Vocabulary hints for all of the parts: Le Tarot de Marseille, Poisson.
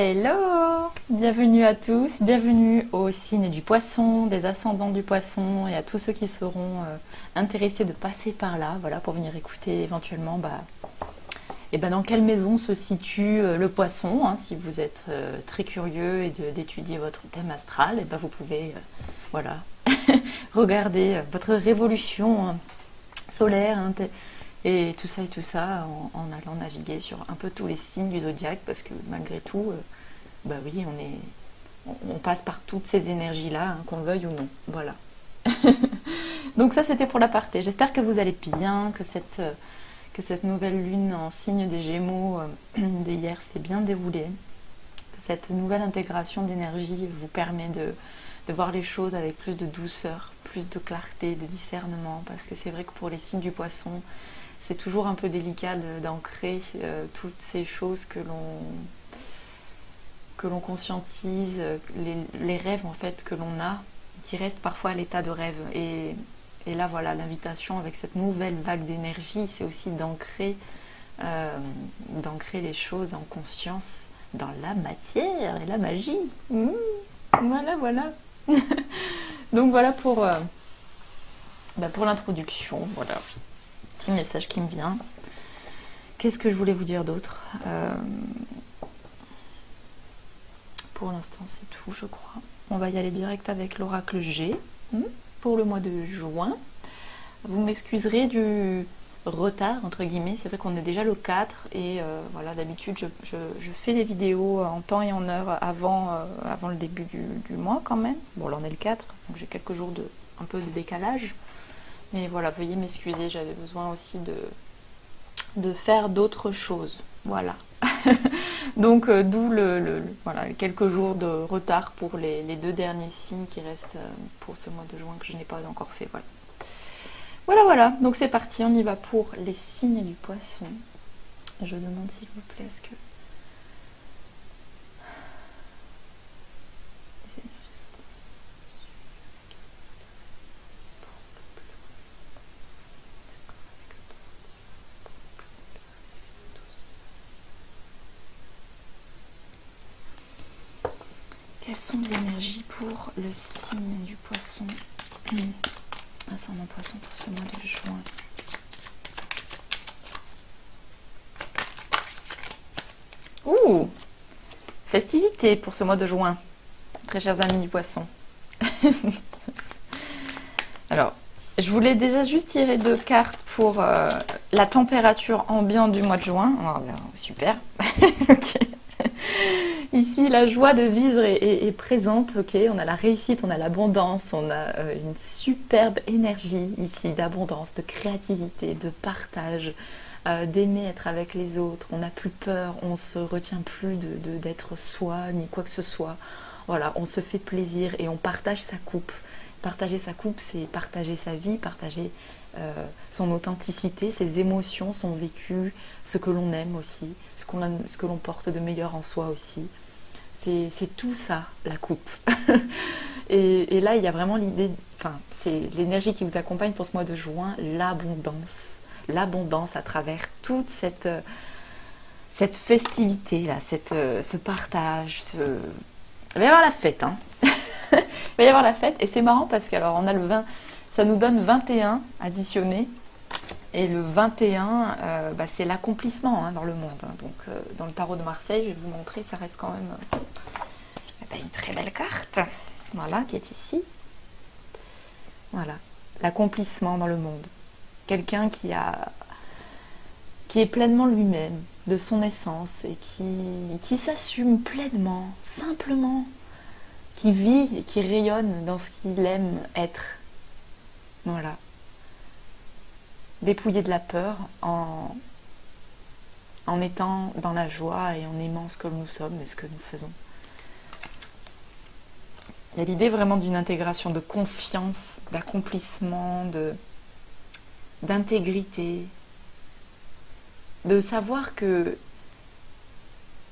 Hello, bienvenue à tous, bienvenue aux signes du Poisson, des ascendants du Poisson et à tous ceux qui seront intéressés de passer par là, voilà, pour venir écouter éventuellement dans quelle maison se situe le Poisson, hein, si vous êtes très curieux et d'étudier votre thème astral, et ben vous pouvez regarder votre révolution solaire, hein, et tout ça, en allant naviguer sur un peu tous les signes du zodiaque, parce que malgré tout, on passe par toutes ces énergies-là, hein, qu'on le veuille ou non. Voilà. Donc ça, c'était pour l'aparté. J'espère que vous allez bien, que cette nouvelle lune en signe des Gémeaux d'hier s'est bien déroulée, que cette nouvelle intégration d'énergie vous permet de voir les choses avec plus de douceur, plus de clarté, de discernement, parce que c'est vrai que pour les signes du Poisson, c'est toujours un peu délicat d'ancrer toutes ces choses que l'on conscientise, les rêves en fait que l'on a, qui restent parfois à l'état de rêve. Et là voilà, l'invitation avec cette nouvelle vague d'énergie, c'est aussi d'ancrer les choses en conscience dans la matière et la magie. Voilà. Donc voilà pour l'introduction, voilà, petit message qui me vient. Qu'est-ce que je voulais vous dire d'autre? Pour l'instant c'est tout je crois. On va y aller direct avec l'oracle G pour le mois de juin. Vous m'excuserez du retard entre guillemets, c'est vrai qu'on est déjà le 4 et voilà, d'habitude je fais des vidéos en temps et en heure avant le début du mois quand même. Bon là on est le 4, donc j'ai quelques jours un peu de décalage, mais voilà, veuillez m'excuser, j'avais besoin aussi de faire d'autres choses, voilà. Donc d'où quelques jours de retard pour les deux derniers signes qui restent pour ce mois de juin que je n'ai pas encore fait, voilà. Voilà, donc c'est parti, on y va pour les signes du Poisson. Je demande s'il vous plaît, est-ce que... Quelles sont les énergies pour le signe du Poisson? Ascendant Poisson pour ce mois de juin. Ouh, festivité pour ce mois de juin, très chers amis du Poisson. Alors, je voulais déjà juste tirer deux cartes pour la température ambiante du mois de juin. Oh, ben, super. Okay. Ici, la joie de vivre est présente, ok, on a la réussite, on a l'abondance, on a une superbe énergie ici d'abondance, de créativité, de partage, d'aimer être avec les autres, on n'a plus peur, on ne se retient plus d'être soi, ni quoi que ce soit, voilà, on se fait plaisir et on partage sa coupe. Partager sa coupe, c'est partager sa vie, partager son authenticité, ses émotions, son vécu, ce que l'on aime aussi, ce que l'on porte de meilleur en soi aussi. C'est tout ça, la coupe. et là, il y a vraiment l'idée, enfin, c'est l'énergie qui vous accompagne pour ce mois de juin, l'abondance. L'abondance à travers toute cette festivité, là, ce partage, Il va y avoir la fête, hein. Il va y avoir la fête, et c'est marrant parce que alors on a le 20, ça nous donne 21 additionné, et le 21 c'est l'accomplissement, hein, dans le monde, hein. Donc dans le tarot de Marseille, je vais vous montrer, ça reste quand même une très belle carte, voilà, qui est ici, voilà, l'accomplissement dans le monde, quelqu'un qui est pleinement lui-même, de son essence, et qui s'assume pleinement, simplement, qui vit et qui rayonne dans ce qu'il aime être. Voilà. Dépouillé de la peur en étant dans la joie et en aimant ce que nous sommes et ce que nous faisons. Il y a l'idée vraiment d'une intégration de confiance, d'accomplissement, d'intégrité, de savoir que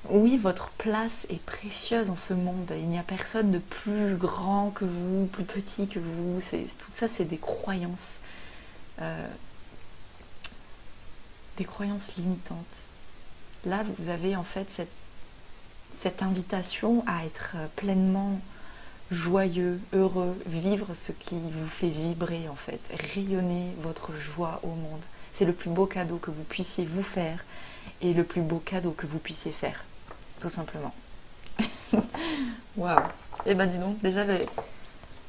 oui, votre place est précieuse dans ce monde, il n'y a personne de plus grand que vous, plus petit que vous, tout ça c'est des croyances limitantes. Là vous avez en fait cette, cette invitation à être pleinement joyeux, heureux, vivre ce qui vous fait vibrer en fait, rayonner votre joie au monde. C'est le plus beau cadeau que vous puissiez vous faire et le plus beau cadeau que vous puissiez faire, tout simplement. Waouh! Eh ben dis donc, déjà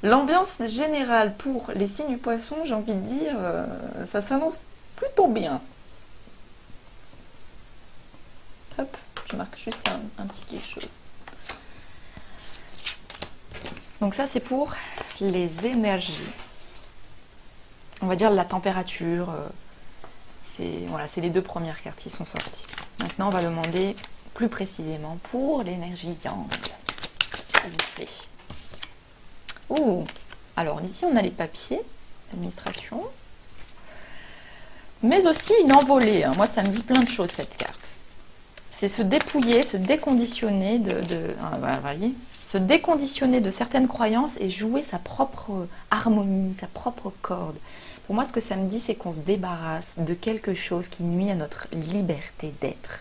l'ambiance générale pour les signes du poisson, j'ai envie de dire, ça s'annonce plutôt bien. Hop, je marque juste un petit quelque chose. Donc ça c'est pour les énergies. On va dire la température, c'est voilà, c'est les deux premières cartes qui sont sorties. Maintenant on va demander plus précisément pour l'énergie yang. Ouh, alors ici on a les papiers, l'administration, mais aussi une envolée. Moi ça me dit plein de choses cette carte. C'est se dépouiller, se déconditionner se déconditionner de certaines croyances et jouer sa propre harmonie, sa propre corde. Pour moi, ce que ça me dit, c'est qu'on se débarrasse de quelque chose qui nuit à notre liberté d'être.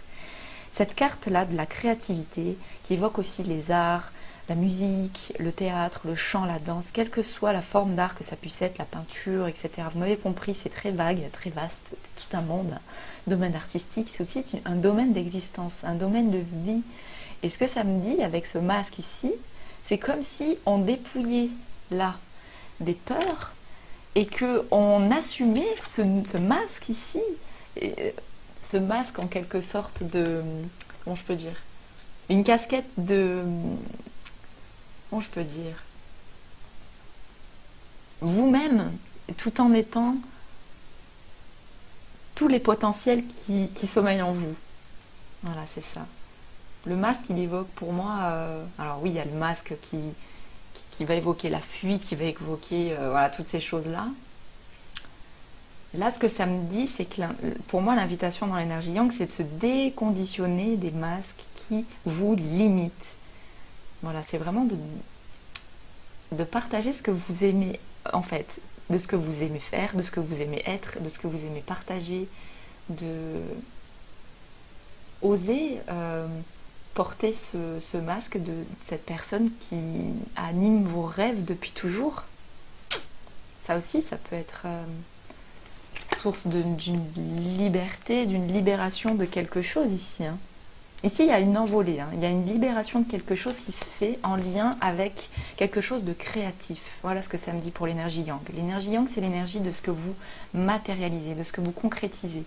Cette carte-là de la créativité, qui évoque aussi les arts, la musique, le théâtre, le chant, la danse, quelle que soit la forme d'art que ça puisse être, la peinture, etc. Vous m'avez compris, c'est très vague, très vaste, c'est tout un monde. Domaine artistique, c'est aussi un domaine d'existence, un domaine de vie. Et ce que ça me dit avec ce masque ici, c'est comme si on dépouillait là des peurs et qu'on assumait ce masque ici, ce masque en quelque sorte de, comment je peux dire, une casquette de, comment je peux dire, vous-même, tout en étant tous les potentiels qui sommeillent en vous. Voilà, c'est ça. Le masque, il évoque pour moi... alors oui, il y a le masque qui va évoquer la fuite, qui va évoquer voilà, toutes ces choses-là. Là, ce que ça me dit, c'est que pour moi, l'invitation dans l'énergie yang, c'est de se déconditionner des masques qui vous limitent. Voilà, c'est vraiment de partager ce que vous aimez, en fait. De ce que vous aimez faire, de ce que vous aimez être, de ce que vous aimez partager, de oser porter ce masque de cette personne qui anime vos rêves depuis toujours. Ça aussi, ça peut être source d'une liberté, d'une libération de quelque chose ici. Hein. Ici, il y a une envolée, hein. Il y a une libération de quelque chose qui se fait en lien avec quelque chose de créatif. Voilà ce que ça me dit pour l'énergie yang. L'énergie yang, c'est l'énergie de ce que vous matérialisez, de ce que vous concrétisez.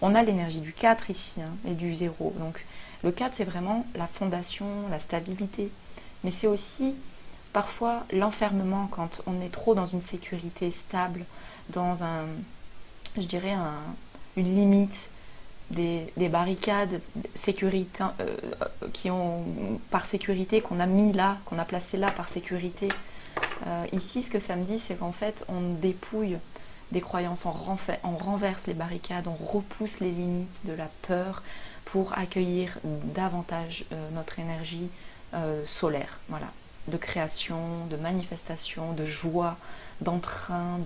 On a l'énergie du 4 ici hein, et du 0. Donc, le 4, c'est vraiment la fondation, la stabilité. Mais c'est aussi parfois l'enfermement quand on est trop dans une sécurité stable, dans un, je dirais, une limite. Des barricades sécurité, par sécurité qu'on a mis là, qu'on a placé là par sécurité. Ici, ce que ça me dit, c'est qu'en fait, on dépouille des croyances, on renverse les barricades, on repousse les limites de la peur pour accueillir davantage notre énergie solaire, voilà, de création, de manifestation, de joie, d'entrain,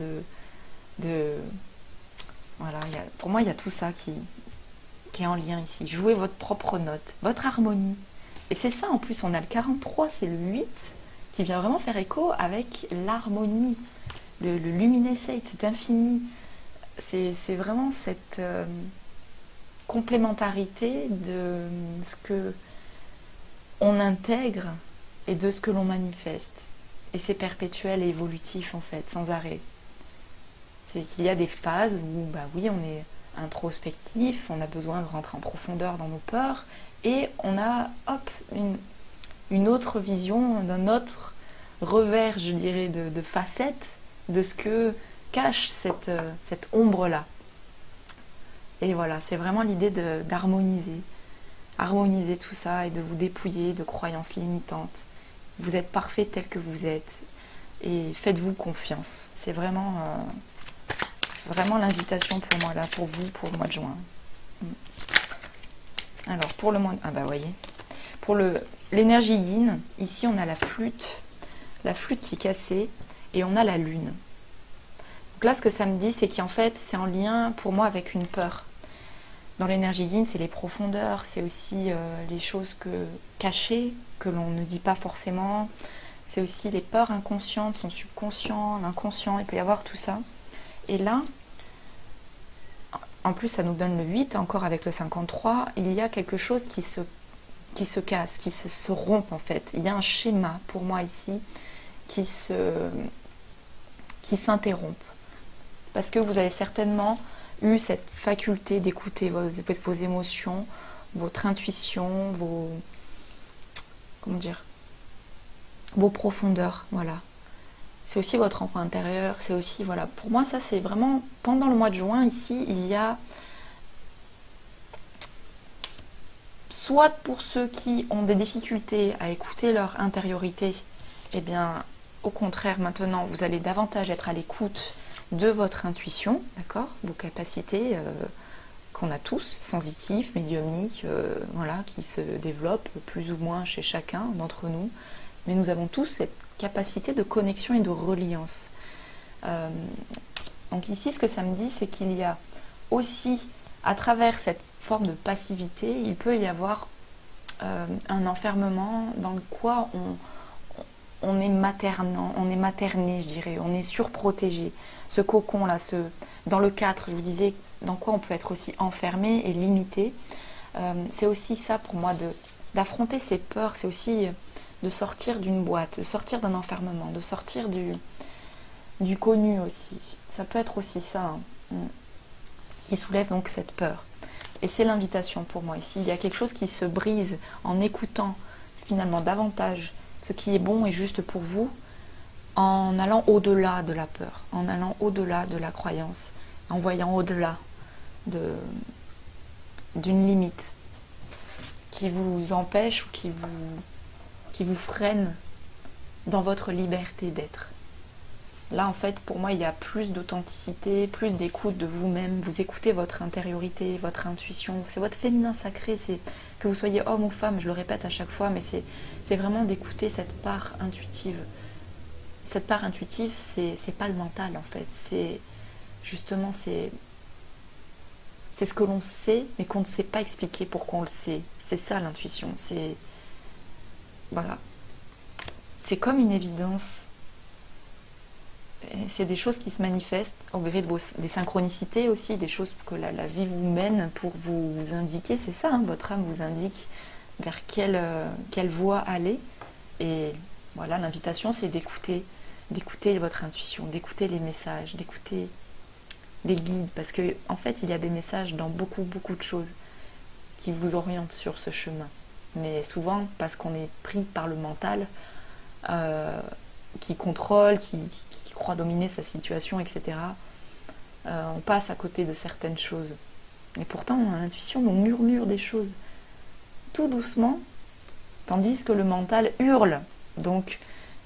voilà, pour moi, il y a tout ça qui est en lien ici. Jouez votre propre note, votre harmonie. Et c'est ça, en plus, on a le 43, c'est le 8, qui vient vraiment faire écho avec l'harmonie, le luminescence, c'est infini. C'est vraiment cette complémentarité de ce que on intègre et de ce que l'on manifeste. Et c'est perpétuel et évolutif, en fait, sans arrêt. C'est qu'il y a des phases où, bah oui, on est introspectif, on a besoin de rentrer en profondeur dans nos peurs, et on a, hop, une autre vision, d'un autre revers, je dirais, de facette de ce que cache cette ombre-là. Et voilà, c'est vraiment l'idée d'harmoniser, harmoniser tout ça et de vous dépouiller de croyances limitantes. Vous êtes parfait tel que vous êtes, et faites-vous confiance. C'est vraiment... vraiment l'invitation pour moi là, pour vous, pour le mois de juin. Alors pour le mois de... Ah bah voyez. Pour l'énergie yin, ici on a la flûte qui est cassée, et on a la lune. Donc là ce que ça me dit, c'est qu'en fait c'est en lien pour moi avec une peur. Dans l'énergie yin, c'est les profondeurs, c'est aussi les choses cachées, que l'on ne dit pas forcément. C'est aussi les peurs inconscientes, son subconscient, l'inconscient, il peut y avoir tout ça. Et là, en plus ça nous donne le 8, encore avec le 53, il y a quelque chose qui se casse, qui se rompt en fait. Il y a un schéma pour moi ici qui s'interrompt. Parce que vous avez certainement eu cette faculté d'écouter vos émotions, votre intuition, vos profondeurs, voilà. C'est aussi votre enfant intérieur, c'est aussi, voilà. Pour moi, ça, c'est vraiment, pendant le mois de juin, ici, il y a, soit pour ceux qui ont des difficultés à écouter leur intériorité, eh bien, au contraire, maintenant, vous allez davantage être à l'écoute de votre intuition, d'accord, vos capacités qu'on a tous, sensitives, médiumniques, voilà, qui se développent plus ou moins chez chacun d'entre nous. Mais nous avons tous cette capacité de connexion et de reliance. Donc ici, ce que ça me dit, c'est qu'il y a aussi, à travers cette forme de passivité, il peut y avoir un enfermement dans le quoi on est maternant, on est materné, je dirais, on est surprotégé. Ce cocon-là, dans le 4, je vous disais, dans quoi on peut être aussi enfermé et limité. C'est aussi ça pour moi, d'affronter ses peurs, c'est aussi de sortir d'une boîte, de sortir d'un enfermement, de sortir du connu aussi. Ça peut être aussi ça, hein, qui soulève donc cette peur. Et c'est l'invitation pour moi ici. Il y a quelque chose qui se brise en écoutant finalement davantage ce qui est bon et juste pour vous, en allant au-delà de la peur, en allant au-delà de la croyance, en voyant au-delà d'une limite qui vous empêche ou qui vous freine dans votre liberté d'être. Là, en fait, pour moi, il y a plus d'authenticité, plus d'écoute de vous-même. Vous écoutez votre intériorité, votre intuition. C'est votre féminin sacré. C'est que vous soyez homme ou femme, je le répète à chaque fois, mais c'est vraiment d'écouter cette part intuitive. Cette part intuitive, c'est pas le mental, en fait. C'est justement, c'est ce que l'on sait, mais qu'on ne sait pas expliquer pourquoi on le sait. C'est ça, l'intuition. C'est... voilà, c'est comme une évidence, c'est des choses qui se manifestent au gré de des synchronicités aussi, des choses que la vie vous mène pour vous indiquer, c'est ça, hein, votre âme vous indique vers quelle voie aller, et voilà, l'invitation c'est d'écouter votre intuition, d'écouter les messages, d'écouter les guides, parce que en fait il y a des messages dans beaucoup de choses qui vous orientent sur ce chemin. Mais souvent, parce qu'on est pris par le mental, qui contrôle, qui croit dominer sa situation, etc., on passe à côté de certaines choses. Et pourtant, l'intuition nous murmure des choses tout doucement, tandis que le mental hurle. Donc,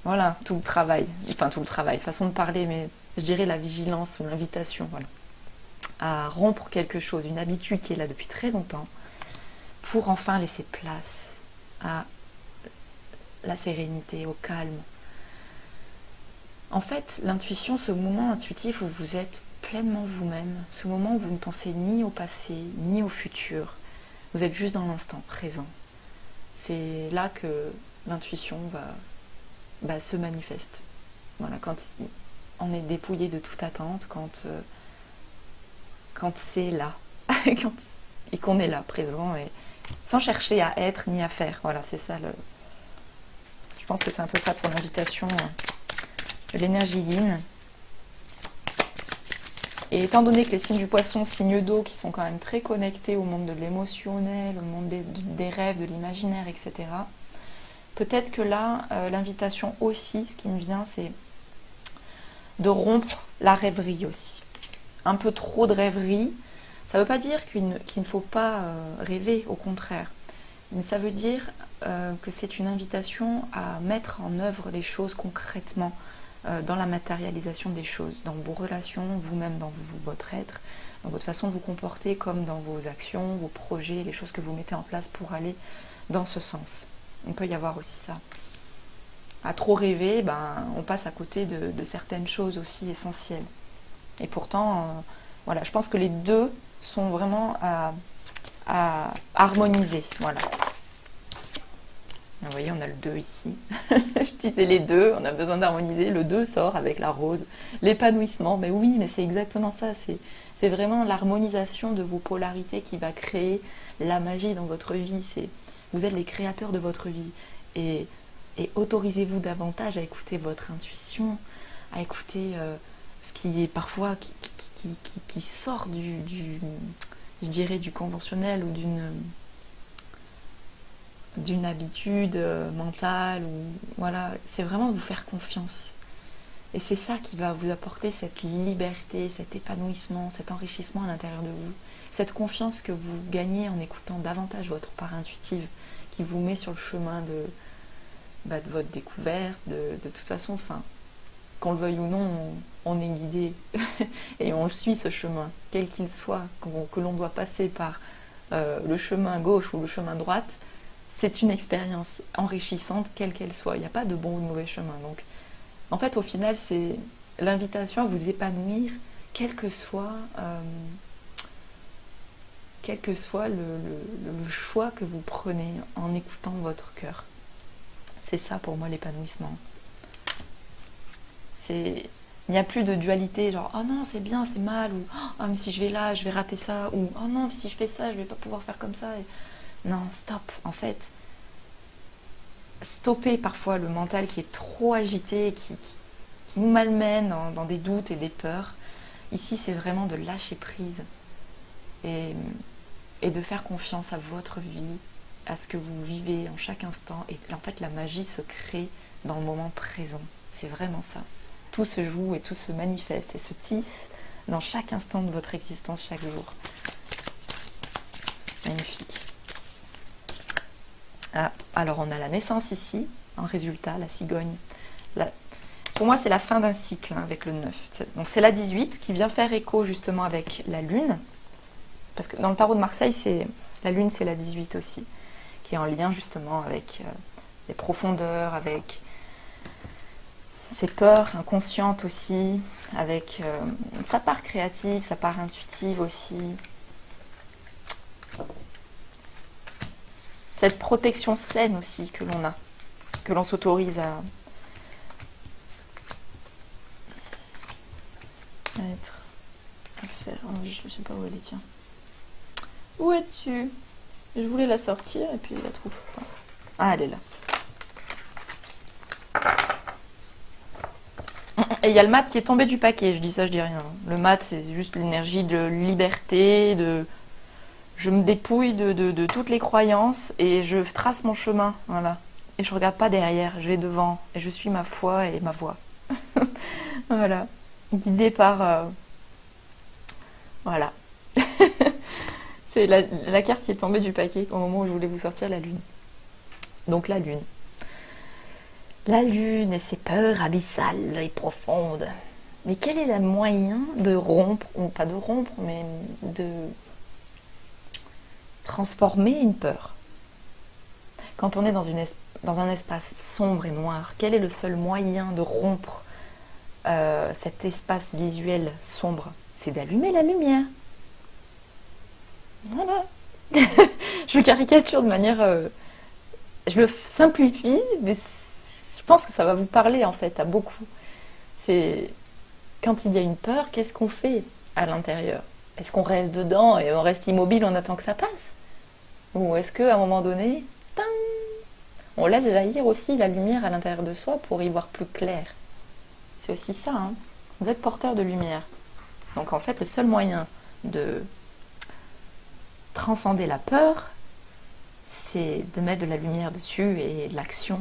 voilà, tout le travail, enfin tout le travail, façon de parler, mais je dirais la vigilance ou l'invitation, voilà, à rompre quelque chose, une habitude qui est là depuis très longtemps, pour enfin laisser place à la sérénité, au calme. En fait, l'intuition, ce moment intuitif où vous êtes pleinement vous-même, ce moment où vous ne pensez ni au passé, ni au futur, vous êtes juste dans l'instant présent. C'est là que l'intuition va se manifeste. Voilà, quand on est dépouillé de toute attente, quand c'est là, et qu'on est là, présent, et sans chercher à être ni à faire. Voilà, c'est ça. Je pense que c'est un peu ça pour l'invitation de l'énergie yin. Et étant donné que les signes du poisson, signes d'eau, qui sont quand même très connectés au monde de l'émotionnel, au monde des rêves, de l'imaginaire, etc., peut-être que là, l'invitation aussi, ce qui me vient, c'est de rompre la rêverie aussi. Un peu trop de rêverie. Ça ne veut pas dire qu'il ne faut pas rêver, au contraire. Mais ça veut dire que c'est une invitation à mettre en œuvre les choses concrètement, dans la matérialisation des choses, dans vos relations, vous-même, dans votre être, dans votre façon de vous comporter, comme dans vos actions, vos projets, les choses que vous mettez en place pour aller dans ce sens. Il peut y avoir aussi ça. À trop rêver, ben, on passe à côté de certaines choses aussi essentielles. Et pourtant, voilà, je pense que les deux sont vraiment à harmoniser. Voilà. Vous voyez, on a le 2 ici. Je disais les deux, on a besoin d'harmoniser. Le 2 sort avec la rose, l'épanouissement. Mais oui, mais c'est exactement ça. C'est vraiment l'harmonisation de vos polarités qui va créer la magie dans votre vie. Vous êtes les créateurs de votre vie. Et autorisez-vous davantage à écouter votre intuition, à écouter ce qui est parfois qui sort du je dirais du conventionnel ou d'une habitude mentale, ou voilà, c'est vraiment vous faire confiance, et c'est ça qui va vous apporter cette liberté, cet épanouissement, cet enrichissement à l'intérieur de vous, cette confiance que vous gagnez en écoutant davantage votre part intuitive qui vous met sur le chemin de votre découverte, de toute façon, enfin, qu'on le veuille ou non, on est guidé et on suit ce chemin, quel qu'il soit, que l'on doit passer par le chemin gauche ou le chemin droite. C'est une expérience enrichissante, quelle qu'elle soit. Il n'y a pas de bon ou de mauvais chemin. Donc, en fait, au final, c'est l'invitation à vous épanouir, quel que soit le choix que vous prenez en écoutant votre cœur. C'est ça, pour moi, l'épanouissement. Il n'y a plus de dualité, genre « Oh non, c'est bien, c'est mal » ou « Oh, mais si je vais là, je vais rater ça » ou « Oh non, si je fais ça, je ne vais pas pouvoir faire comme ça » et... Non, stop, en fait, stopper parfois le mental qui est trop agité, qui nous malmène dans des doutes et des peurs. Ici, c'est vraiment de lâcher prise et de faire confiance à votre vie, à ce que vous vivez en chaque instant. Et en fait, la magie se crée dans le moment présent. C'est vraiment ça. Tout se joue et tout se manifeste et se tisse dans chaque instant de votre existence, chaque jour. Magnifique. Ah, alors on a la naissance ici, en résultat, la cigogne. Pour moi, c'est la fin d'un cycle, hein, avec le 9. Donc c'est la 18 qui vient faire écho justement avec la lune. Parce que dans le tarot de Marseille, la lune, c'est la 18 aussi, qui est en lien justement avec les profondeurs, avec ses peurs inconscientes aussi, avec sa part créative, sa part intuitive aussi. Cette protection saine aussi que l'on a, que l'on s'autorise à être, à faire. Oh, je sais pas où elle est, tiens. Où es-tu? Je voulais la sortir et puis je la trouve pas. Ah, elle est là. Et il y a le mat qui est tombé du paquet, je dis ça, je dis rien. Le mat, c'est juste l'énergie de liberté, de... Je me dépouille de toutes les croyances et je trace mon chemin, voilà. Et je regarde pas derrière, je vais devant et je suis ma foi et ma voix. Voilà, guidée par... Voilà. C'est la carte qui est tombée du paquet au moment où je voulais vous sortir la lune. Donc la lune. La lune et ses peurs abyssales et profondes. Mais quel est le moyen de rompre, ou pas de rompre, mais de... transformer une peur. Quand on est dans un espace sombre et noir, quel est le seul moyen de rompre cet espace visuel sombre? C'est d'allumer la lumière. Voilà. Je caricature de manière... je le simplifie, mais je pense que ça va vous parler en fait à beaucoup. C'est quand il y a une peur, qu'est-ce qu'on fait à l'intérieur? Est-ce qu'on reste dedans et on reste immobile, on attend que ça passe? Ou est-ce qu'à un moment donné, tang, on laisse jaillir aussi la lumière à l'intérieur de soi pour y voir plus clair? C'est aussi ça, hein. Vous êtes porteur de lumière. Donc en fait, le seul moyen de transcender la peur, c'est de mettre de la lumière dessus, et de l'action,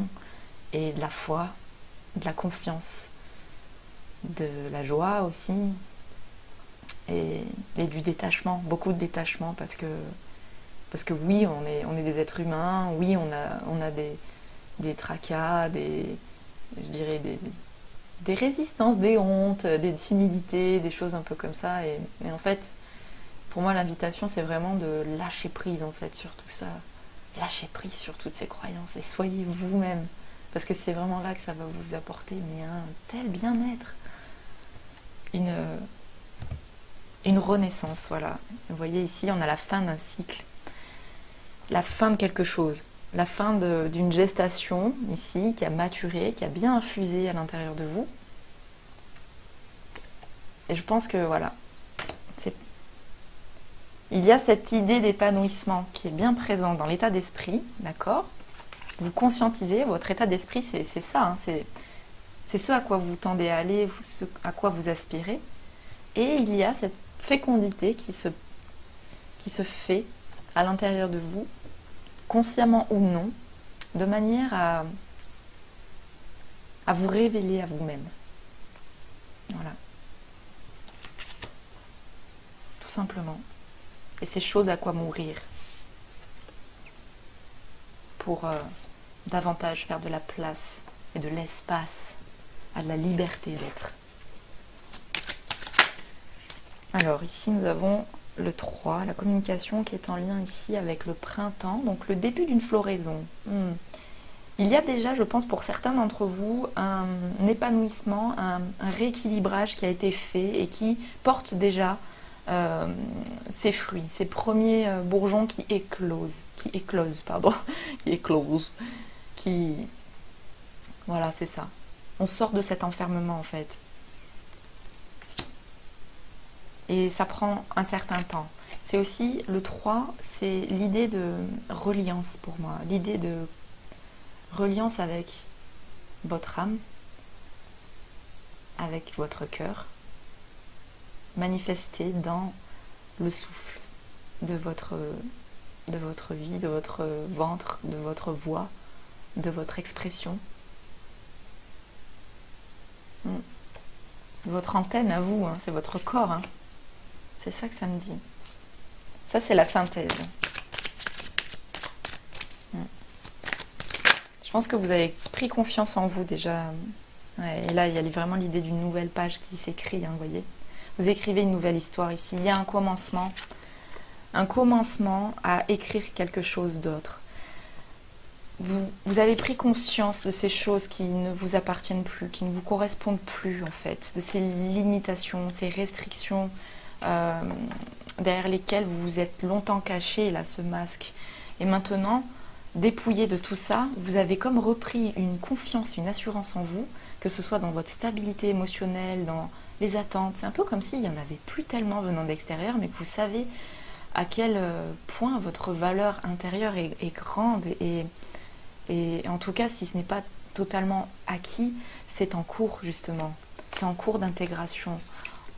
et de la foi, de la confiance, de la joie aussi. Et du détachement, beaucoup de détachement, parce que oui, on est des êtres humains, oui, on a des tracas, je dirais des résistances, des hontes, des timidités, des choses un peu comme ça. Et en fait, pour moi, l'invitation, c'est vraiment de lâcher prise, en fait, sur tout ça. Lâcher prise sur toutes ces croyances, et soyez vous-même, parce que c'est vraiment là que ça va vous apporter, mais un tel bien-être, une renaissance, voilà. Vous voyez ici, on a la fin d'un cycle. la fin de quelque chose, la fin d'une gestation ici qui a maturé, qui a bien infusé à l'intérieur de vous. Et je pense que voilà, il y a cette idée d'épanouissement qui est bien présente dans l'état d'esprit, d'accord? Vous conscientisez, votre état d'esprit, c'est ça, hein, c'est ce à quoi vous tendez à aller, ce à quoi vous aspirez. Et il y a cette fécondité qui se fait à l'intérieur de vous, consciemment ou non, de manière à vous révéler à vous-même. Voilà. Tout simplement. Et ces choses à quoi mourir pour davantage faire de la place et de l'espace à la liberté d'être. Alors ici nous avons le 3, la communication qui est en lien ici avec le printemps, donc le début d'une floraison. Il y a déjà, je pense pour certains d'entre vous, un épanouissement, un rééquilibrage qui a été fait et qui porte déjà ses fruits, ses premiers bourgeons qui éclosent, voilà, c'est ça. On sort de cet enfermement en fait. Et ça prend un certain temps. C'est aussi, le 3, c'est l'idée de reliance pour moi. L'idée de reliance avec votre âme, avec votre cœur, manifestée dans le souffle de votre vie, de votre ventre, de votre voix, de votre expression. Votre antenne à vous, hein, c'est votre corps, hein. C'est ça que ça me dit. Ça, c'est la synthèse. Je pense que vous avez pris confiance en vous déjà. Ouais, et là, il y a vraiment l'idée d'une nouvelle page qui s'écrit, hein, vous voyez. Vous écrivez une nouvelle histoire ici. Il y a un commencement à écrire quelque chose d'autre. Vous avez pris conscience de ces choses qui ne vous appartiennent plus, qui ne vous correspondent plus en fait, de ces limitations, ces restrictions, derrière lesquels vous vous êtes longtemps caché, là, ce masque. Et maintenant, dépouillé de tout ça, vous avez comme repris une confiance, une assurance en vous, que ce soit dans votre stabilité émotionnelle, dans les attentes. C'est un peu comme s'il n'y en avait plus tellement venant d'extérieur, mais que vous savez à quel point votre valeur intérieure est grande et en tout cas, si ce n'est pas totalement acquis, c'est en cours justement, c'est en cours d'intégration.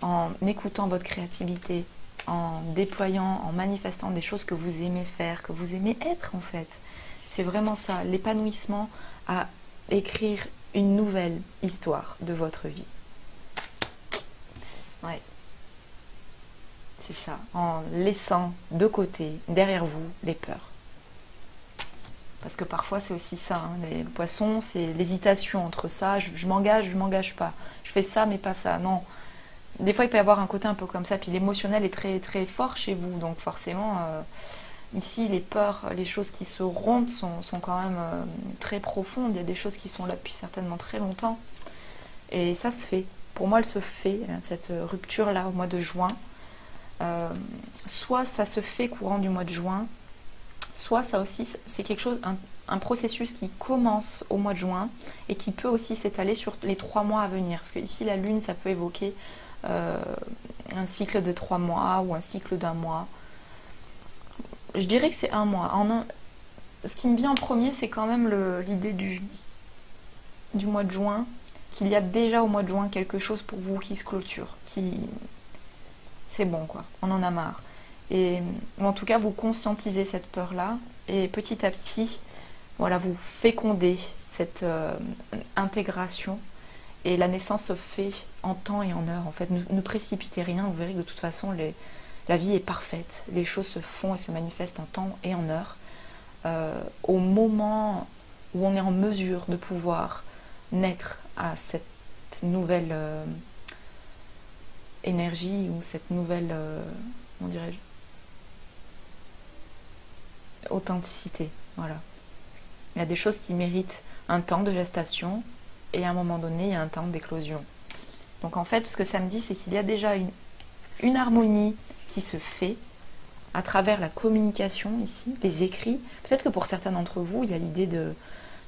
En écoutant votre créativité, en déployant, en manifestant des choses que vous aimez faire, que vous aimez être en fait. C'est vraiment ça, l'épanouissement à écrire une nouvelle histoire de votre vie. Ouais, c'est ça, en laissant de côté, derrière vous, les peurs. Parce que parfois c'est aussi ça, hein, les poissons, c'est l'hésitation entre ça, je m'engage, je m'engage pas, je fais ça mais pas ça, non. Des fois, il peut y avoir un côté un peu comme ça, puis l'émotionnel est très, très fort chez vous, donc forcément, ici, les peurs, les choses qui se rompent sont quand même très profondes, il y a des choses qui sont là depuis certainement très longtemps, et ça se fait. Pour moi, elle se fait, cette rupture-là, au mois de juin. Soit ça se fait courant du mois de juin, soit ça aussi, c'est quelque chose, un processus qui commence au mois de juin et qui peut aussi s'étaler sur les 3 mois à venir. Parce que ici, la lune, ça peut évoquer un cycle de 3 mois ou un cycle d'un mois. Je dirais que c'est un mois. Ce qui me vient en premier, c'est quand même l'idée du mois de juin, qu'il y a déjà au mois de juin quelque chose pour vous qui se clôture, c'est bon quoi, on en a marre. Et ou en tout cas, vous conscientisez cette peur-là et petit à petit, voilà, vous fécondez cette intégration et la naissance se fait en temps et en heure. En fait, ne précipitez rien, vous verrez que de toute façon, la vie est parfaite. Les choses se font et se manifestent en temps et en heure. Au moment où on est en mesure de pouvoir naître à cette nouvelle énergie ou cette nouvelle, on dirait, authenticité, voilà. Il y a des choses qui méritent un temps de gestation et à un moment donné, il y a un temps d'éclosion. Donc en fait, ce que ça me dit, c'est qu'il y a déjà une harmonie qui se fait à travers la communication ici, les écrits. Peut-être que pour certains d'entre vous, il y a l'idée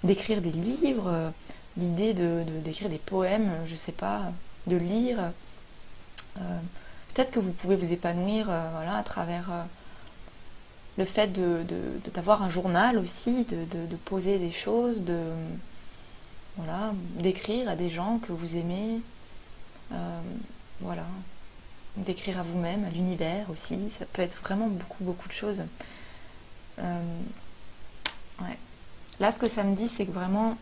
d'écrire des livres, l'idée d'écrire des poèmes, je ne sais pas, de lire. Peut-être que vous pouvez vous épanouir voilà, à travers le fait d'avoir un journal aussi, de poser des choses, voilà, d'écrire à des gens que vous aimez, voilà, d'écrire à vous-même, à l'univers aussi, ça peut être vraiment beaucoup de choses. Ouais. Là, ce que ça me dit, c'est que vraiment,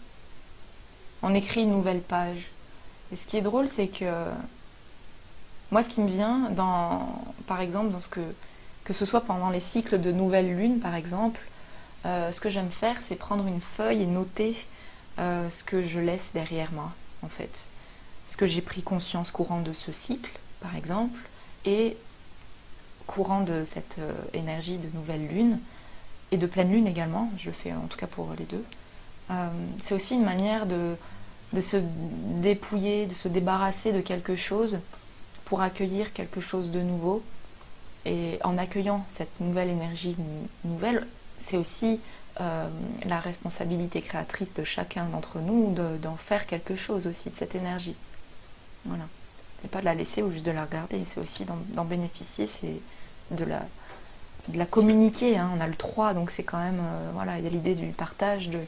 on écrit une nouvelle page. Et ce qui est drôle, c'est que moi, ce qui me vient, par exemple, dans que ce soit pendant les cycles de nouvelle lune, par exemple, ce que j'aime faire, c'est prendre une feuille et noter ce que je laisse derrière moi, en fait. Ce que j'ai pris conscience courant de ce cycle, par exemple, et courant de cette énergie de nouvelle lune, et de pleine lune également, je le fais en tout cas pour les deux. C'est aussi une manière de se dépouiller, de se débarrasser de quelque chose pour accueillir quelque chose de nouveau. Et en accueillant cette nouvelle énergie nouvelle, c'est aussi la responsabilité créatrice de chacun d'entre nous d'en faire quelque chose aussi, de cette énergie. Voilà. C'est pas de la laisser ou juste de la regarder, c'est aussi d'en bénéficier, c'est de la communiquer. Hein. On a le 3, donc c'est quand même... voilà, il y a l'idée du partage, de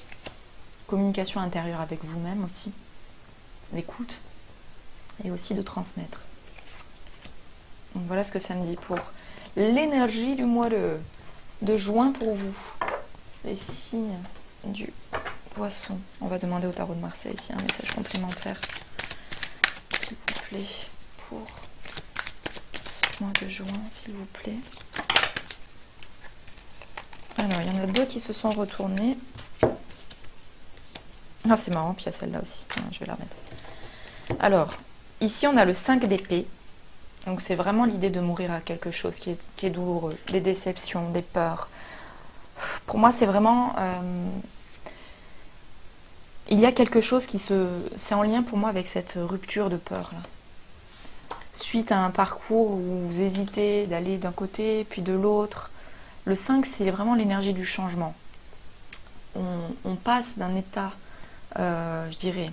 communication intérieure avec vous-même aussi, l'écoute, et aussi de transmettre. Donc voilà ce que ça me dit pour l'énergie du mois de juin pour vous. Les signes du poisson. On va demander au tarot de Marseille ici un message complémentaire, s'il vous plaît, pour ce mois de juin, s'il vous plaît. Alors, il y en a deux qui se sont retournés. Ah, c'est marrant, puis il y a celle-là aussi. Je vais la remettre. Alors, ici on a le 5 d'épée. Donc c'est vraiment l'idée de mourir à quelque chose qui est douloureux, des déceptions, des peurs. Pour moi, c'est vraiment... il y a quelque chose qui se... C'est en lien pour moi avec cette rupture de peur, là. Suite à un parcours où vous hésitez d'aller d'un côté, puis de l'autre. Le 5, c'est vraiment l'énergie du changement. On passe d'un état, je dirais,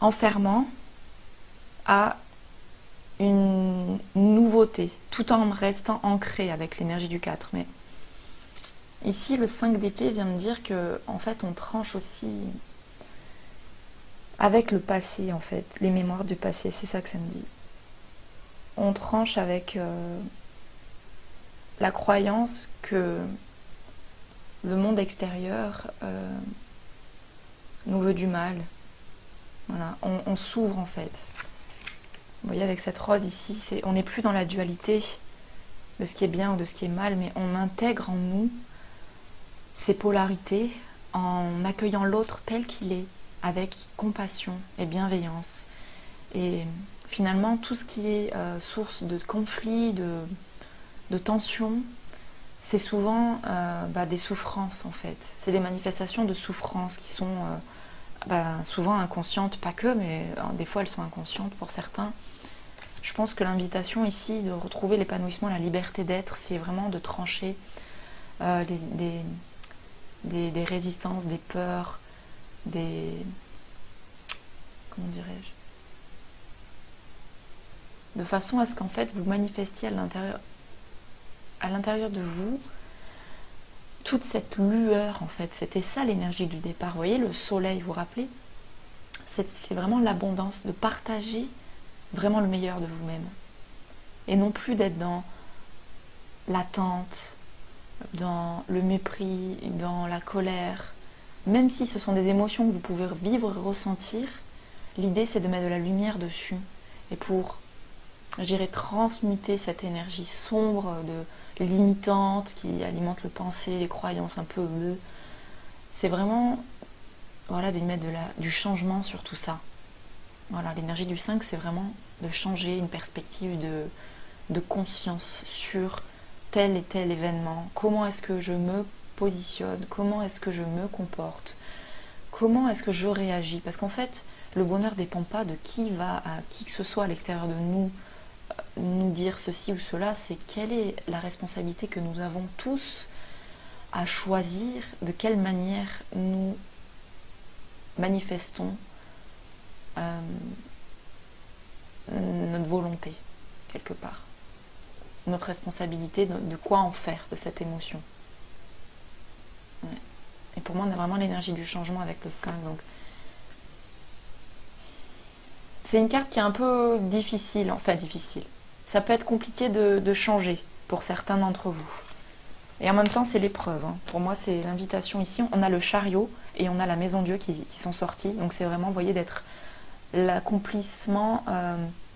enfermant à... une nouveauté, tout en restant ancré avec l'énergie du 4. Mais ici, le 5 d'épée vient me dire que, en fait, on tranche aussi avec le passé, en fait, les mémoires du passé, c'est ça que ça me dit. On tranche avec la croyance que le monde extérieur nous veut du mal. Voilà, on s'ouvre, en fait. Vous voyez, avec cette rose ici, on n'est plus dans la dualité de ce qui est bien ou de ce qui est mal, mais on intègre en nous ces polarités en accueillant l'autre tel qu'il est, avec compassion et bienveillance. Et finalement, tout ce qui est source de conflits, de tensions, c'est souvent des souffrances, en fait. C'est des manifestations de souffrances qui sont souvent inconscientes, pas que, mais des fois elles sont inconscientes pour certains. Je pense que l'invitation ici de retrouver l'épanouissement, la liberté d'être, c'est vraiment de trancher des résistances, des peurs, des... comment dirais-je, de façon à ce qu'en fait vous manifestiez à l'intérieur de vous toute cette lueur, en fait. C'était ça l'énergie du départ. Vous voyez, le soleil, vous vous rappelez, c'est vraiment l'abondance, de partager vraiment le meilleur de vous-même. Et non plus d'être dans l'attente, dans le mépris, dans la colère. Même si ce sont des émotions que vous pouvez vivre et ressentir, l'idée c'est de mettre de la lumière dessus. Et pour, j'irais, transmuter cette énergie sombre, limitante, qui alimente le pensée, les croyances un peu bleues. C'est vraiment, voilà, de mettre du changement sur tout ça. Voilà, l'énergie du 5, c'est vraiment de changer une perspective de conscience sur tel et tel événement. Comment est-ce que je me positionne? Comment est-ce que je me comporte? Comment est-ce que je réagis? Parce qu'en fait, le bonheur ne dépend pas de qui va à qui que ce soit à l'extérieur de nous nous dire ceci ou cela, c'est quelle est la responsabilité que nous avons tous à choisir de quelle manière nous manifestons notre volonté, quelque part. Notre responsabilité de quoi en faire, de cette émotion. Ouais. Et pour moi, on a vraiment l'énergie du changement avec le 5. Donc, c'est une carte qui est un peu difficile, enfin difficile. Ça peut être compliqué de changer pour certains d'entre vous. Et en même temps, c'est l'épreuve. Hein. Pour moi, c'est l'invitation ici. On a le chariot et on a la maison Dieu qui sont sortis. Donc, c'est vraiment, vous voyez, d'être l'accomplissement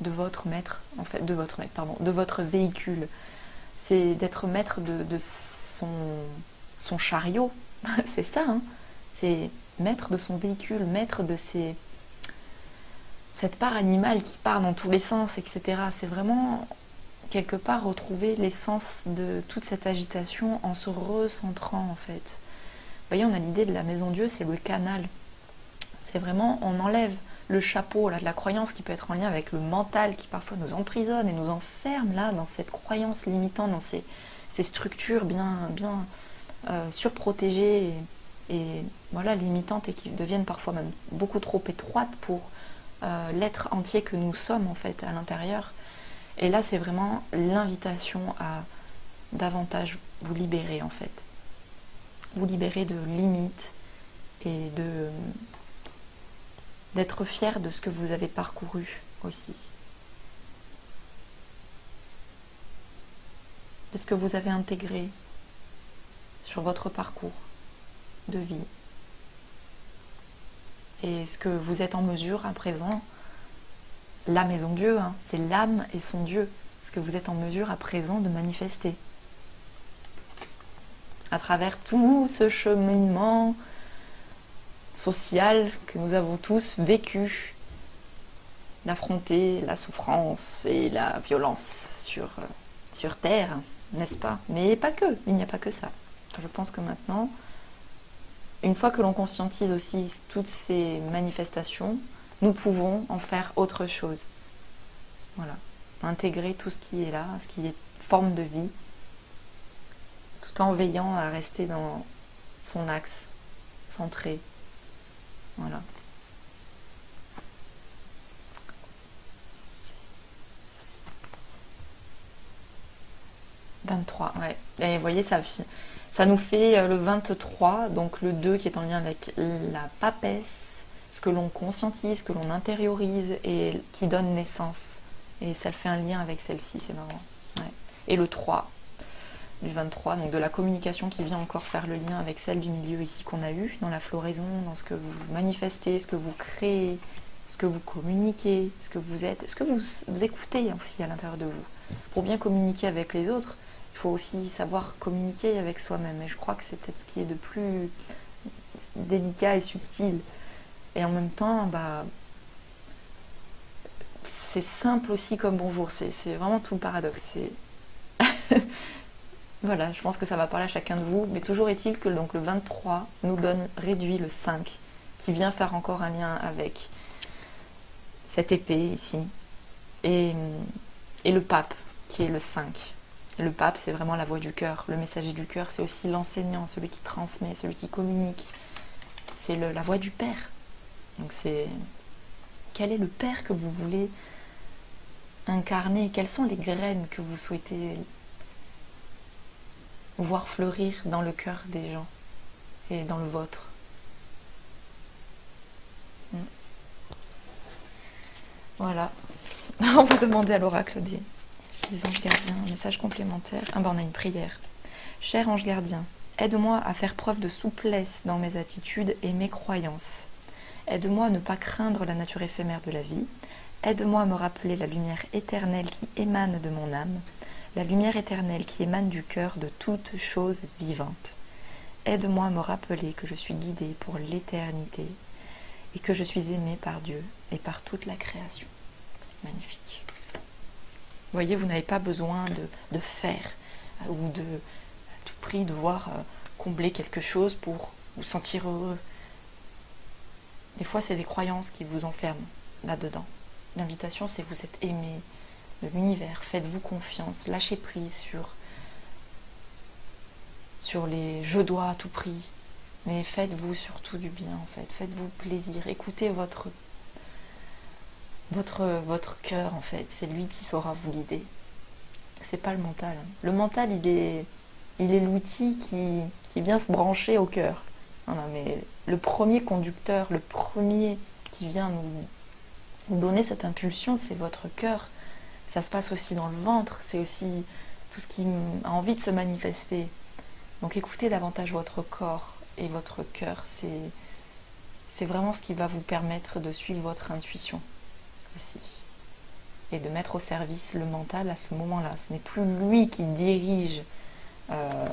de votre maître, en fait, de votre maître, pardon, de votre véhicule. C'est d'être maître de son chariot. C'est ça, hein. C'est maître de son véhicule, maître de cette part animale qui part dans tous les sens, etc. C'est vraiment, quelque part, retrouver l'essence de toute cette agitation en se recentrant, en fait. Vous voyez, on a l'idée de la maison Dieu, c'est le canal. C'est vraiment, on enlève le chapeau là, de la croyance qui peut être en lien avec le mental qui parfois nous emprisonne et nous enferme là dans cette croyance limitante, dans ces structures bien surprotégées et voilà, limitantes, et qui deviennent parfois même beaucoup trop étroites pour l'être entier que nous sommes en fait à l'intérieur. Et là, c'est vraiment l'invitation à davantage vous libérer en fait. Vous libérer de limites et d'être fier de ce que vous avez parcouru aussi. De ce que vous avez intégré sur votre parcours de vie. Et ce que vous êtes en mesure à présent, la maison Dieu, hein, c'est l'âme et son Dieu, ce que vous êtes en mesure à présent de manifester. À travers tout ce cheminement social que nous avons tous vécu, d'affronter la souffrance et la violence sur Terre, n'est-ce pas? Mais pas que, il n'y a pas que ça. Je pense que maintenant, une fois que l'on conscientise aussi toutes ces manifestations, nous pouvons en faire autre chose. Voilà, intégrer tout ce qui est là, ce qui est forme de vie, tout en veillant à rester dans son axe, centré. Voilà. « 23 », ouais. Et vous voyez, ça nous fait le 23, donc le 2 qui est en lien avec la papesse, ce que l'on conscientise, ce que l'on intériorise et qui donne naissance. Et ça fait un lien avec celle-ci, c'est marrant. Ouais. Et le 3 du 23, donc de la communication qui vient encore faire le lien avec celle du milieu ici qu'on a eu, dans la floraison, dans ce que vous manifestez, ce que vous créez, ce que vous communiquez, ce que vous êtes, ce que vous écoutez aussi à l'intérieur de vous. Pour bien communiquer avec les autres, il faut aussi savoir communiquer avec soi-même, et je crois que c'est peut-être ce qui est de plus délicat et subtil. Et en même temps, bah, c'est simple aussi comme bonjour, c'est vraiment tout le paradoxe. Voilà, je pense que ça va parler à chacun de vous, mais toujours est-il que donc, le 23 nous donne réduit le 5, qui vient faire encore un lien avec cette épée ici, et le pape, qui est le 5. Le pape, c'est vraiment la voix du cœur, le messager du cœur, c'est aussi l'enseignant, celui qui transmet, celui qui communique, c'est la voix du Père. Donc c'est, quel est le Père que vous voulez incarner, quelles sont les graines que vous souhaitez voir fleurir dans le cœur des gens et dans le vôtre. Voilà. On va demander à l'oracle des anges gardiens un message complémentaire. Ah ben on a une prière. Cher ange gardien, aide-moi à faire preuve de souplesse dans mes attitudes et mes croyances. Aide-moi à ne pas craindre la nature éphémère de la vie. Aide-moi à me rappeler la lumière éternelle qui émane de mon âme. La lumière éternelle qui émane du cœur de toute chose vivante. Aide-moi à me rappeler que je suis guidée pour l'éternité et que je suis aimée par Dieu et par toute la création. Magnifique. Vous voyez, vous n'avez pas besoin de faire ou de à tout prix devoir combler quelque chose pour vous sentir heureux. Des fois, c'est des croyances qui vous enferment là-dedans. L'invitation, c'est vous êtes aimé, de l'univers. Faites-vous confiance, lâchez prise sur les « je dois à tout prix ». Mais faites-vous surtout du bien, en fait. Faites-vous plaisir. Écoutez votre cœur, en fait. C'est lui qui saura vous guider. C'est pas le mental. Hein. Le mental, il est l'outil qui vient se brancher au cœur. Non, non, mais le premier conducteur, le premier qui vient nous donner cette impulsion, c'est votre cœur. Ça se passe aussi dans le ventre. C'est aussi tout ce qui a envie de se manifester. Donc écoutez davantage votre corps. Et votre cœur, c'est vraiment ce qui va vous permettre de suivre votre intuition aussi. Et de mettre au service le mental à ce moment-là. Ce n'est plus lui qui dirige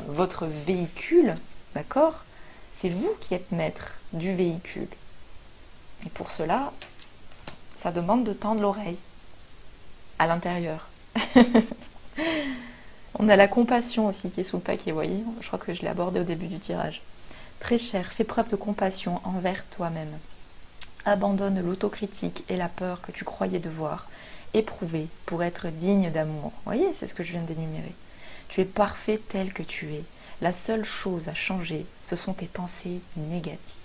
votre véhicule, d'accord? C'est vous qui êtes maître du véhicule. Et pour cela, ça demande de tendre l'oreille à l'intérieur. On a la compassion aussi qui est sous le paquet, vous voyez? Je crois que je l'ai abordé au début du tirage. Très cher, fais preuve de compassion envers toi-même. Abandonne l'autocritique et la peur que tu croyais devoir éprouver pour être digne d'amour. Voyez, c'est ce que je viens d'énumérer. Tu es parfait tel que tu es. La seule chose à changer, ce sont tes pensées négatives.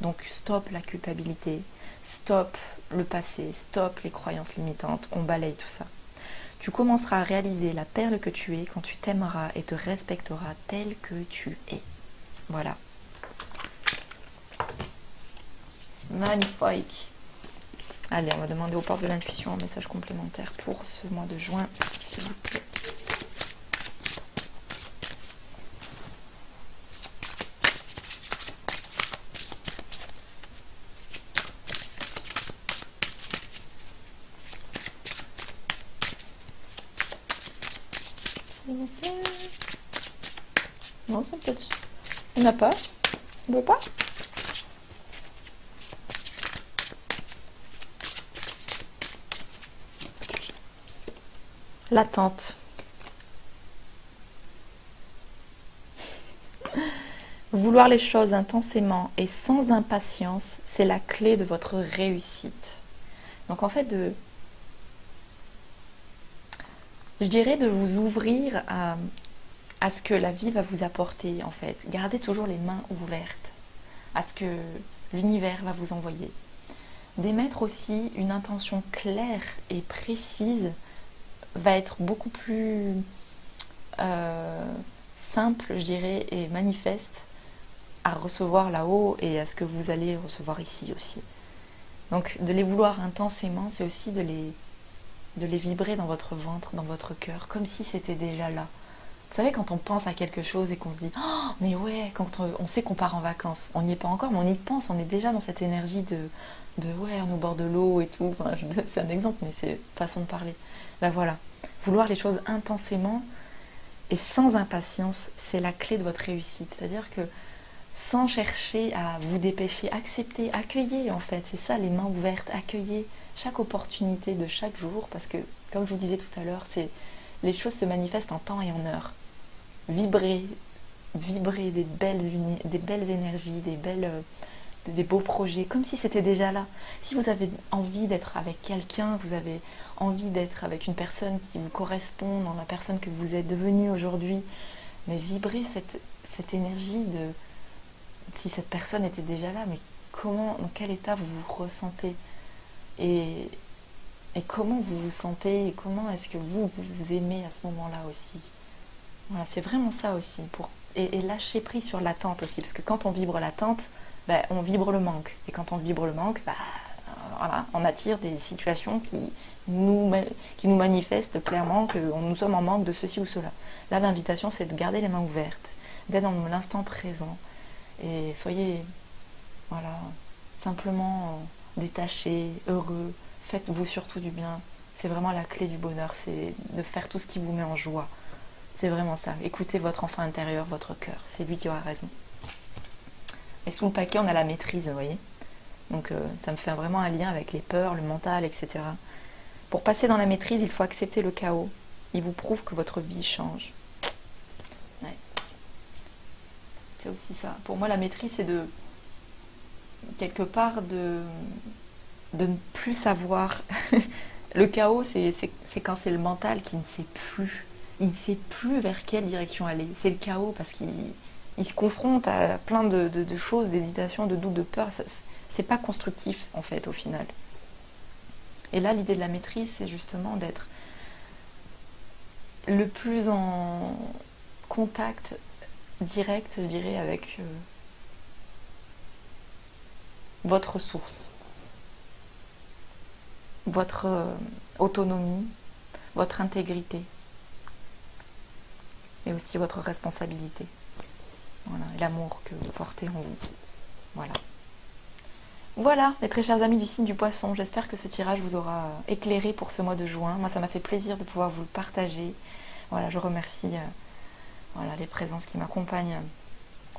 Donc stop la culpabilité, stop le passé, stop les croyances limitantes, on balaye tout ça. Tu commenceras à réaliser la perle que tu es quand tu t'aimeras et te respecteras tel que tu es. Voilà. Magnifique. Allez, on va demander aux portes de l'intuition un message complémentaire pour ce mois de juin, s'il vous plaît. S'il vous plaît. Non, c'est peut-être... On n'a pas? On ne veut pas? L'attente. Vouloir les choses intensément et sans impatience, c'est la clé de votre réussite. Donc en fait, je dirais de vous ouvrir à ce que la vie va vous apporter, en fait. Gardez toujours les mains ouvertes à ce que l'univers va vous envoyer. D'émettre aussi une intention claire et précise va être beaucoup plus simple, je dirais, et manifeste à recevoir là-haut et à ce que vous allez recevoir ici aussi. Donc, de les vouloir intensément, c'est aussi de les vibrer dans votre ventre, dans votre cœur, comme si c'était déjà là. Vous savez, quand on pense à quelque chose et qu'on se dit « Oh, mais ouais !» Quand on sait qu'on part en vacances, on n'y est pas encore, mais on y pense, on est déjà dans cette énergie de « Ouais, on est au bord de l'eau et tout. » Enfin, c'est un exemple, mais c'est façon de parler. Ben voilà, vouloir les choses intensément et sans impatience, c'est la clé de votre réussite. C'est-à-dire que sans chercher à vous dépêcher, acceptez, accueillez en fait. C'est ça, les mains ouvertes, accueillez chaque opportunité de chaque jour parce que, comme je vous disais tout à l'heure, les choses se manifestent en temps et en heure. Vibrer des belles énergies, des beaux projets, comme si c'était déjà là. Si vous avez envie d'être avec quelqu'un, vous avez envie d'être avec une personne qui vous correspond, dans la personne que vous êtes devenue aujourd'hui, mais vibrez cette énergie de si cette personne était déjà là, mais comment, dans quel état vous vous ressentez et comment vous vous sentez, et comment est-ce que vous vous aimez à ce moment-là aussi. Voilà, c'est vraiment ça aussi. Et lâcher prise sur l'attente aussi, parce que quand on vibre l'attente, ben, on vibre le manque. Et quand on vibre le manque, ben, voilà, on attire des situations qui nous manifestent clairement que nous sommes en manque de ceci ou cela. Là, l'invitation, c'est de garder les mains ouvertes, d'être dans l'instant présent. Et soyez voilà, simplement détachés, heureux. Faites-vous surtout du bien. C'est vraiment la clé du bonheur, c'est de faire tout ce qui vous met en joie. C'est vraiment ça. Écoutez votre enfant intérieur, votre cœur. C'est lui qui aura raison. Et sous le paquet, on a la maîtrise, vous voyez. Donc ça me fait vraiment un lien avec les peurs, le mental, etc. Pour passer dans la maîtrise, il faut accepter le chaos. Il vous prouve que votre vie change. Ouais. C'est aussi ça. Pour moi, la maîtrise, c'est de... quelque part de ne plus savoir Le chaos, c'est quand c'est le mental qui ne sait plus. Il ne sait plus vers quelle direction aller. C'est le chaos parce qu'il se confronte à plein de choses, d'hésitations, de doutes, de peurs. C'est pas constructif, en fait, au final. Et là, l'idée de la maîtrise, c'est justement d'être le plus en contact direct, je dirais, avec votre source, votre autonomie, votre intégrité et aussi votre responsabilité. Voilà, l'amour que vous portez en vous. Voilà. Voilà, mes très chers amis du signe du Poisson, j'espère que ce tirage vous aura éclairé pour ce mois de juin. Moi, ça m'a fait plaisir de pouvoir vous le partager. Voilà, je remercie voilà, les présences qui m'accompagnent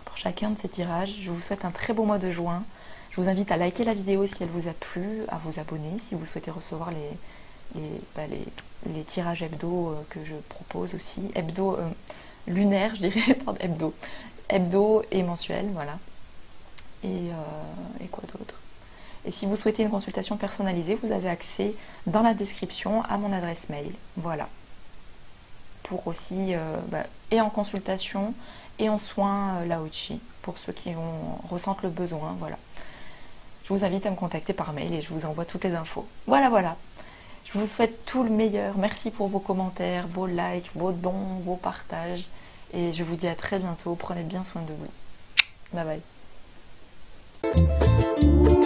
pour chacun de ces tirages. Je vous souhaite un très beau mois de juin. Je vous invite à liker la vidéo si elle vous a plu, à vous abonner si vous souhaitez recevoir les tirages hebdo que je propose aussi. Hebdo lunaire, je dirais, pardon, hebdo. Hebdo et mensuel, voilà. Et quoi d'autre? Et si vous souhaitez une consultation personnalisée, vous avez accès dans la description à mon adresse mail. Voilà. Pour aussi, et en consultation, et en soins Laochi, pour ceux qui ressentent le besoin. Voilà. Je vous invite à me contacter par mail et je vous envoie toutes les infos. Voilà, voilà. Je vous souhaite tout le meilleur. Merci pour vos commentaires, vos likes, vos dons, vos partages. Et je vous dis à très bientôt. Prenez bien soin de vous. Bye bye. Thank you.